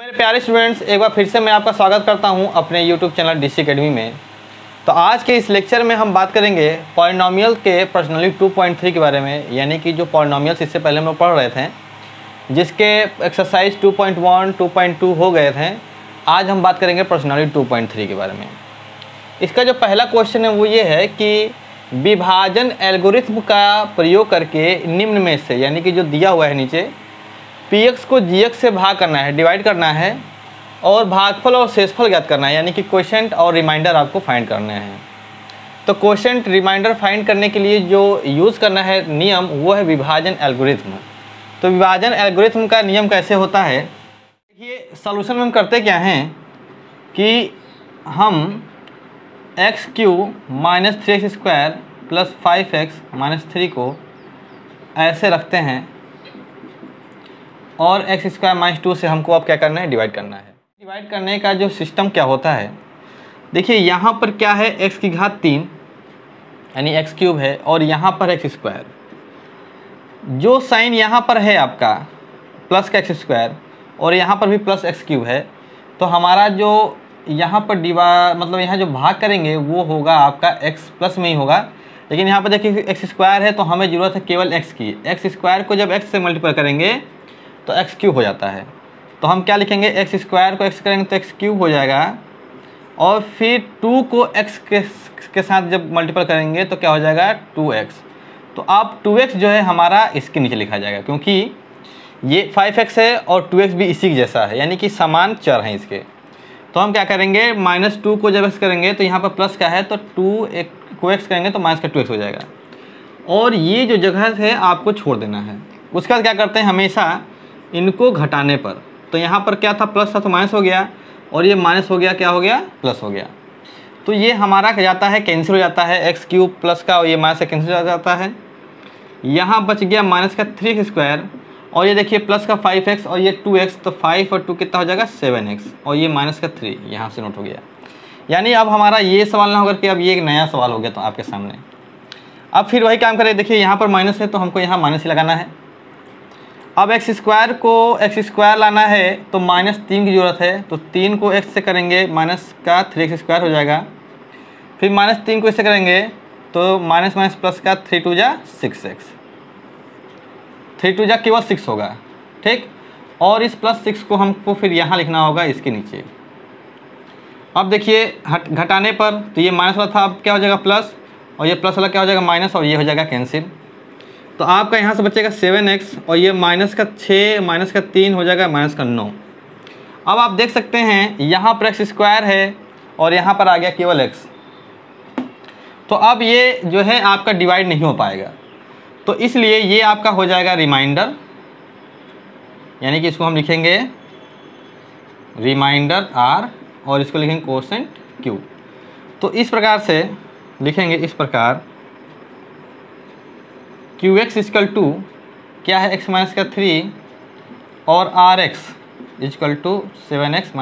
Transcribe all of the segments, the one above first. मेरे प्यारे स्टूडेंट्स, एक बार फिर से मैं आपका स्वागत करता हूं अपने YouTube चैनल DC Academy में। तो आज के इस लेक्चर में हम बात करेंगे पॉलिनोमियल के प्रश्नावली 2.3 के बारे में, यानी कि जो पॉलिनोमियल्स इससे पहले हम लोग पढ़ रहे थे, जिसके एक्सरसाइज 2.1, 2.2 हो गए थे। आज हम बात करेंगे प्रश्नावली 2.3 के बारे में। इसका जो पहला क्वेश्चन है वो ये है कि विभाजन एल्गोरिथम का प्रयोग करके निम्न में से, यानी कि जो दिया हुआ है नीचे, px को gx से भाग करना है, डिवाइड करना है, और भागफल और शेषफल ज्ञात करना है, यानी कि क्वोशेंट और रिमाइंडर आपको फाइंड करने हैं। तो क्वोशेंट रिमाइंडर फाइंड करने के लिए जो यूज़ करना है नियम, वो है विभाजन एल्गोरिथम। तो विभाजन एल्गोरिथम का नियम कैसे होता है, देखिए सॉल्यूशन में हम करते क्या हैं कि हम x³ - 3x² + 5x - 3 को ऐसे रखते हैं और x² - 2 से हमको अब क्या करना है, डिवाइड करना है। डिवाइड करने का जो सिस्टम क्या होता है, देखिए यहाँ पर क्या है, x³, यानी x³ है, और यहाँ पर x²। जो साइन यहाँ पर है आपका प्लस का x² और यहाँ पर भी प्लस x³ है, तो हमारा जो यहाँ पर यहाँ जो भाग करेंगे वो होगा आपका x प्लस में ही होगा। लेकिन यहाँ पर देखिए x² है, तो हमें ज़रूरत है केवल x की। x² को जब x से मल्टीप्लाई करेंगे तो x³ हो जाता है। तो हम क्या लिखेंगे, x² को x करेंगे तो x³ हो जाएगा, और फिर 2 को x के साथ जब मल्टीप्लाई करेंगे तो क्या हो जाएगा, 2x। तो आप 2x जो है हमारा इसके नीचे लिखा जाएगा, क्योंकि ये 5x है और 2x भी इसी जैसा है, यानी कि समान चर हैं इसके। तो हम क्या करेंगे, -2 को जब x करेंगे तो यहाँ पर प्लस का है, तो 2 को x करेंगे तो माइनस का 2x हो जाएगा, और ये जो जगह है आपको छोड़ देना है। उसके बाद क्या करते हैं, हमेशा इनको घटाने पर, तो यहाँ पर क्या था, प्लस था तो माइनस हो गया, और ये माइनस हो गया, क्या हो गया, प्लस हो गया। तो ये हमारा क्या जाता है, कैंसिल हो जाता है, x³ प्लस का और ये माइनस से कैंसिल हो जाता है। यहाँ बच गया माइनस का 3x², और ये देखिए प्लस का 5x और ये 2x, तो 5 और 2 कितना हो जाएगा, 7x, और ये माइनस का 3 यहाँ से नोट हो गया। यानी अब हमारा ये सवाल ना होकर कि अब ये एक नया सवाल हो गया तो आपके सामने। अब फिर वही काम करें, देखिए यहाँ पर माइनस है तो हमको यहाँ माइनस ही लगाना है। अब x² को x² लाना है तो -3 की ज़रूरत है, तो 3 को x से करेंगे माइनस का 3x² हो जाएगा, फिर -3 को इससे करेंगे तो माइनस माइनस प्लस का 3×2 = 6x, 3×2 केवल 6 होगा, ठीक। और इस +6 को हमको फिर यहाँ लिखना होगा इसके नीचे। अब देखिए घटाने पर, तो ये माइनस वाला था, अब क्या हो जाएगा प्लस, और ये प्लस वाला क्या हो जाएगा, माइनस, और ये हो जाएगा कैंसिल। तो आपका यहाँ से बचेगा 7x, और ये माइनस का 6 माइनस का 3 हो जाएगा माइनस का 9। अब आप देख सकते हैं यहाँ पर x² है और यहाँ पर आ गया केवल x। तो अब ये जो है आपका डिवाइड नहीं हो पाएगा, तो इसलिए ये आपका हो जाएगा रिमाइंडर, यानी कि इसको हम लिखेंगे रिमाइंडर r, और इसको लिखेंगे कोसेंट q। तो इस प्रकार से लिखेंगे, इस प्रकार qx = क्या है, x माइनस का 3, और rx = 7x -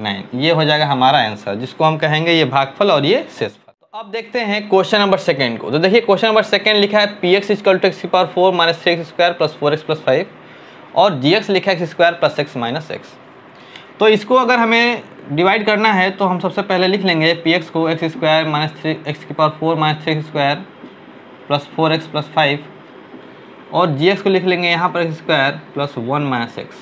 9। ये हो जाएगा हमारा आंसर, जिसको हम कहेंगे ये भागफल और ये शेषफल। तो अब देखते हैं क्वेश्चन नंबर सेकंड को। तो देखिए क्वेश्चन नंबर सेकंड लिखा है px = x⁴ - 3x² + 4x + 5, और gx लिखा है x² + x - x। तो इसको अगर हमें डिवाइड करना है तो हम सबसे पहले लिख लेंगे px को x² - 3x⁴ - 3x² + 4x + 5, और gx को लिख लेंगे यहाँ पर x² + 1 - x।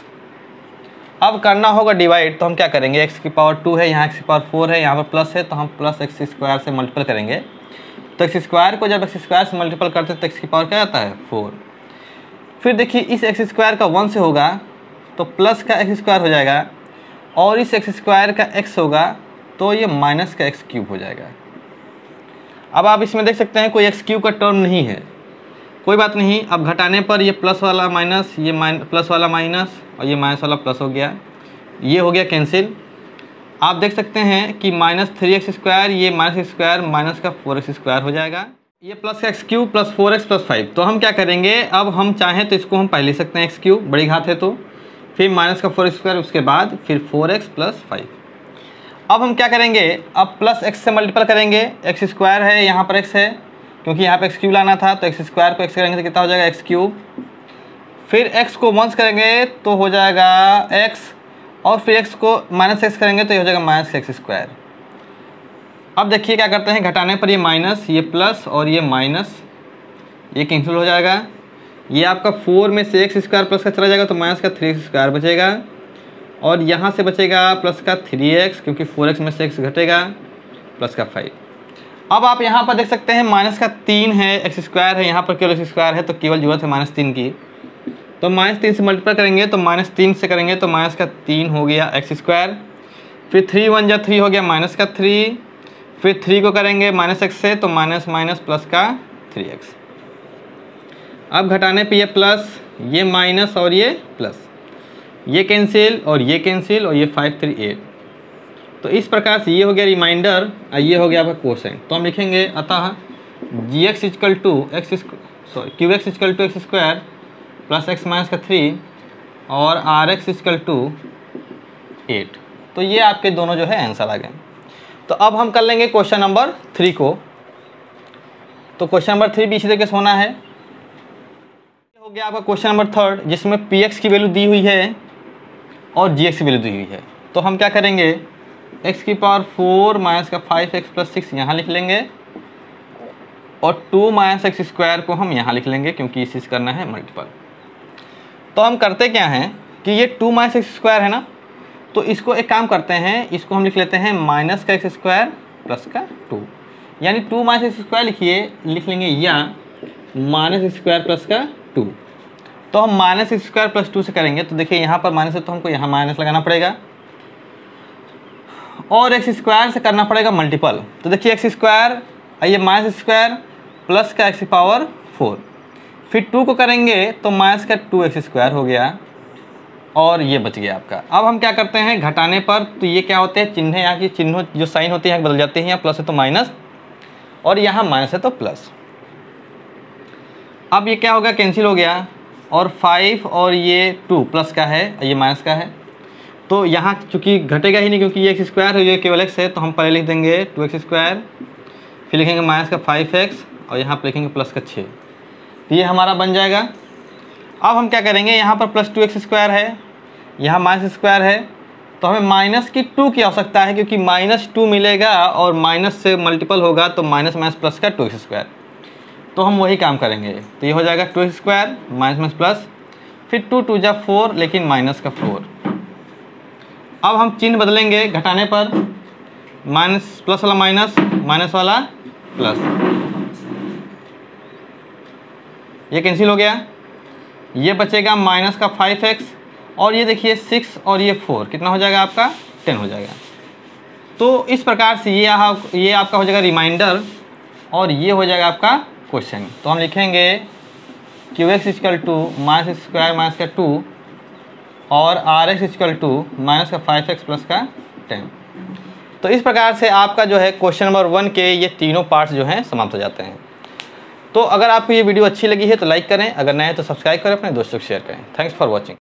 अब करना होगा डिवाइड, तो हम क्या करेंगे, x⁴ है, यहाँ x⁴ है, यहाँ पर प्लस है, तो हम प्लस x² से मल्टीपल करेंगे। तो x² को जब x² से मल्टीपल करते हैं तो x² क्या आता है, 4। फिर देखिए इस x² का 1 से होगा तो प्लस का x² हो जाएगा, और इस x² का x होगा तो ये माइनस का x³ हो जाएगा। अब आप इसमें देख सकते हैं कोई x³ का टर्म नहीं है, कोई बात नहीं। अब घटाने पर ये प्लस वाला माइनस, ये प्लस वाला माइनस, और ये माइनस वाला प्लस हो गया, ये हो गया कैंसिल। आप देख सकते हैं कि -3x², ये -x² माइनस का 4x² हो जाएगा, ये प्लस का x³ प्लस 4x + 5। तो हम क्या करेंगे, अब हम चाहें तो इसको हम पहले सकते हैं x³ बड़ी घात है तो, फिर माइनस का 4x², उसके बाद फिर 4x + 5। अब हम क्या करेंगे, अब प्लस x से मल्टीपल करेंगे, x² है, यहाँ पर x है, क्योंकि यहाँ पर x³ लाना था, तो x² को x करेंगे तो कितना हो जाएगा, x³। फिर x को 1 करेंगे तो हो जाएगा x, और फिर एक्स को माइनस एक्स करेंगे तो ये हो जाएगा माइनस एक्स स्क्वायर। अब देखिए क्या करते हैं, घटाने पर ये माइनस, ये प्लस और ये माइनस, ये कैंसिल हो जाएगा। ये आपका 4 में से एक्स स्क्वायर प्लस का चला जाएगा तो माइनस का 3x स्क्वायर बचेगा और यहाँ से बचेगा प्लस का 3x क्योंकि 4x में से x घटेगा, प्लस का 5। अब आप यहाँ पर देख सकते हैं माइनस का 3 है, एक्स स्क्वायर है, यहाँ पर केवल एक्स स्क्वायर है तो केवल जरूरत है माइनस 3 की। तो माइनस 3 से मल्टीप्लाई करेंगे तो माइनस 3 से करेंगे तो माइनस का 3 हो गया एक्स स्क्वायर, फिर 3 × 1 = 3 हो गया माइनस का 3, फिर 3 को करेंगे माइनस एक्स से तो माइनस माइनस प्लस का 3x। अब घटाने पे ये प्लस, ये माइनस और ये प्लस, ये कैंसिल और ये कैंसिल और ये 538। तो इस प्रकार से ये हो गया रिमाइंडर और ये हो गया आपका कोसेंट। तो हम लिखेंगे अतः Q x equal to x square plus x minus का 3 और आर एक्स इजकल टू 8। तो ये आपके दोनों जो है आंसर आ गए। तो अब हम कर लेंगे क्वेश्चन नंबर 3 को। तो क्वेश्चन नंबर 3 भी इसी तरीके से होना है। हो गया आपका क्वेश्चन नंबर 3 जिसमें पी एक्स की वैल्यू दी हुई है और जी एक्स की वैल्यू दी हुई है। तो हम क्या करेंगे, एक्स की पावर 4 माइनस का 5x प्लस 6 यहाँ लिख लेंगे और 2 माइनस एक्स स्क्वायर को हम यहाँ लिख लेंगे क्योंकि इस चीज़ करना है मल्टीपल। तो हम करते क्या हैं कि ये 2 माइनस एक्स स्क्वायर है ना, तो इसको एक काम करते हैं, इसको हम लिख लेते हैं माइनस का एक्स स्क्वायर प्लस का 2, यानी 2 माइनस एक्स स्क्वायर लिख लेंगे या माइनस स्क्वायर प्लस का 2। तो हम माइनस स्क्वायर प्लस 2 से करेंगे तो देखिए यहाँ पर माइनस है तो हमको यहाँ माइनस लगाना पड़ेगा और एक्स स्क्वायर से करना पड़ेगा मल्टीपल। तो देखिए एक्स स्क्वायर, आइए माइनस स्क्वायर प्लस का एक्स पावर 4, फिर 2 को करेंगे तो माइनस का 2x स्क्वायर हो गया और ये बच गया आपका। अब हम क्या करते हैं घटाने पर, तो ये क्या होते हैं चिन्ह, यहाँ की चिन्हों जो साइन होती है बदल जाते हैं, यहाँ प्लस है तो माइनस और यहाँ माइनस है तो प्लस। अब ये क्या होगा कैंसिल हो गया और 5 और ये 2 प्लस का है ये माइनस का है तो यहाँ चूँकि घटेगा ही नहीं क्योंकि ये एक्स स्क्वायर है ये केवल एक्स है तो हम पहले लिख देंगे 2x स्क्वायर, फिर लिखेंगे माइनस का 5x और यहाँ पर लिखेंगे प्लस का 6, ये हमारा बन जाएगा। अब हम क्या करेंगे, यहाँ पर प्लस 2x स्क्वायर है, यहाँ माइनस स्क्वायर है तो हमें माइनस की 2 की आवश्यकता है क्योंकि माइनस 2 मिलेगा और माइनस से मल्टीपल होगा तो माइनस माइनस प्लस का 2x स्क्वायर। तो हम वही काम करेंगे तो ये हो जाएगा 2x square minus minus plus, फिर 2 × 2 = 4 लेकिन माइनस का 4। अब हम चिन्ह बदलेंगे घटाने पर, माइनस प्लस वाला माइनस, माइनस वाला प्लस, ये कैंसिल हो गया, ये बचेगा माइनस का 5x और ये देखिए 6 और ये 4 कितना हो जाएगा आपका 10 हो जाएगा। तो इस प्रकार से ये आपका हो जाएगा रिमाइंडर और ये हो जाएगा आपका क्वेश्चन। तो हम लिखेंगे qx = माइनस स्क्वायर माइनस का 2 और rx = माइनस का 5x प्लस का 10। तो इस प्रकार से आपका जो है क्वेश्चन नंबर 1 के ये तीनों पार्ट्स जो हैं समाप्त हो जाते हैं। तो अगर आपको ये वीडियो अच्छी लगी है तो लाइक करें, अगर नए हैं तो सब्सक्राइब करें, अपने दोस्तों को शेयर करें। Thanks for watching.